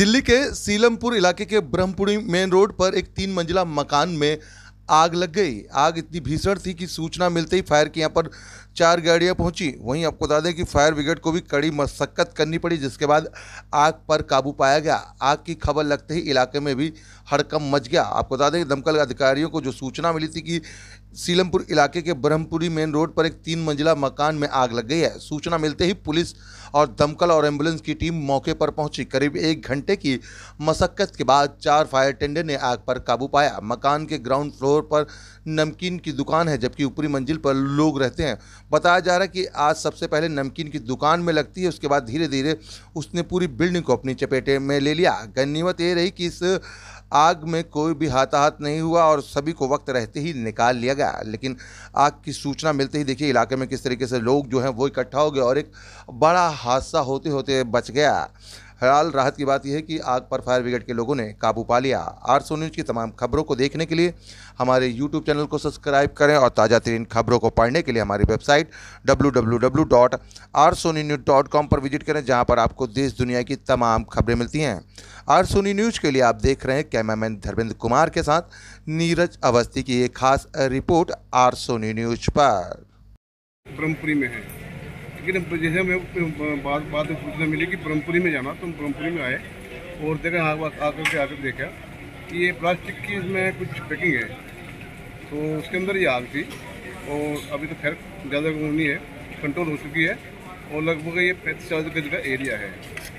दिल्ली के सीलमपुर इलाके के ब्रह्मपुरी मेन रोड पर एक 3 मंजिला मकान में आग लग गई। आग इतनी भीषण थी कि सूचना मिलते ही फायर की यहाँ पर 4 गाड़ियाँ पहुँची। वहीं आपको बता दें कि फायर ब्रिगेड को भी कड़ी मशक्कत करनी पड़ी, जिसके बाद आग पर काबू पाया गया। आग की खबर लगते ही इलाके में भी हड़कंप मच गया। आपको बता दें कि दमकल अधिकारियों को जो सूचना मिली थी कि सीलमपुर इलाके के ब्रह्मपुरी मेन रोड पर एक 3 मंजिला मकान में आग लग गई है, सूचना मिलते ही पुलिस और दमकल और एम्बुलेंस की टीम मौके पर पहुंची। करीब 1 घंटे की मशक्कत के बाद 4 फायर टेंडर ने आग पर काबू पाया। मकान के ग्राउंड फ्लोर पर नमकीन की दुकान है, जबकि ऊपरी मंजिल पर लोग रहते हैं। बताया जा रहा है कि आग सबसे पहले नमकीन की दुकान में लगती है, उसके बाद धीरे धीरे उसने पूरी बिल्डिंग को अपनी चपेटे में ले लिया। गनीमत ये रही कि इस आग में कोई भी हाथाहाथ नहीं हुआ और सभी को वक्त रहते ही निकाल लिया गया। लेकिन आग की सूचना मिलते ही देखिए इलाके में किस तरीके से लोग जो हैं वो इकट्ठा हो गए और एक बड़ा हादसा होते होते बच गया। फिलहाल राहत की बात यह है कि आग पर फायर ब्रिगेड के लोगों ने काबू पा लिया। आर सोनी न्यूज़ की तमाम खबरों को देखने के लिए हमारे यूट्यूब चैनल को सब्सक्राइब करें और ताज़ा तरीन खबरों को पढ़ने के लिए हमारी वेबसाइट www.rsoninnews.com पर विजिट करें, जहां पर आपको देश दुनिया की तमाम खबरें मिलती हैं। आर सोनी न्यूज़ के लिए आप देख रहे हैं कैमरामैन धर्मेंद्र कुमार के साथ नीरज अवस्थी की एक खास रिपोर्ट आर सोनी न्यूज़ पर। ब्रह्मपुरी में है, लेकिन जैसे हमें बाद में सूचना मिली कि ब्रह्मपुरी में जाना, तो हम ब्रह्मपुरी में आए और देखा आकर देखा कि ये प्लास्टिक की इसमें कुछ पैकिंग है, तो उसके अंदर ये आग थी। और अभी तो खैर ज़्यादा वो नहीं है, कंट्रोल हो चुकी है और लगभग ये 45-50 गज का एरिया है।